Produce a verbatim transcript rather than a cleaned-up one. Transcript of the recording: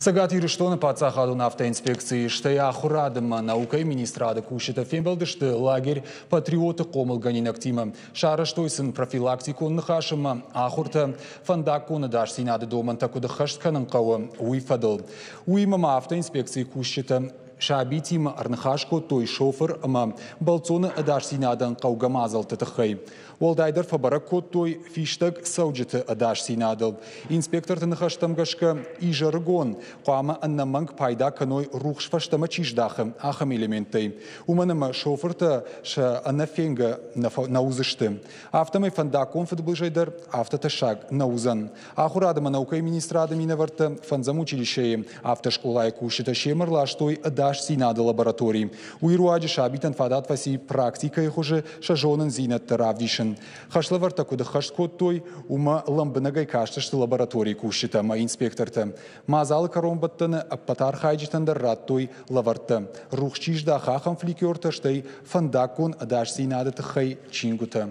Цæгат Ирыстон Паддзахадон автоинспекцийы шты ахурадыма наукай министрады кушыта фембалдышты лагерь патриоты комылганин актима. Шарыштойсын профилактиконны хашыма ахурта фандакконы дашсинады домантакуды хаштканын қауы уйфадыл. Уймама автоинспекции кушыта шабитима арнхашко той шофер ама балцоны дашсинадан қаугамазал тытықхай. Олдайдар фабаракко той фиштаг саудиты дашсинадыл. Инспектортын хаштамгашка и жаргон. Қама аннаманг пайда каной рухшфаштама чиждахым ахам элементы. Уманама шоферта ша анафенга наузышты. Автамай фандакон фадблжайдар автоташаг наузан. Ахурадама наукай министрадами наварта фанзамучилищеи. Автошколай кушита шемарлаштой даш синады лаборатории. Уируаджи шабитан фадат васи практика их уже шажонан зинат таравдишен. Хашлавар такуда хашкот той ума ламбнагай кашташты лаборатории кушита ма инспекторта. Мазал каромбаттана апатар хайджитан даррат той лаварта. Рухчижда хахам фликёрташтай фандакон даш синады тхай чингута.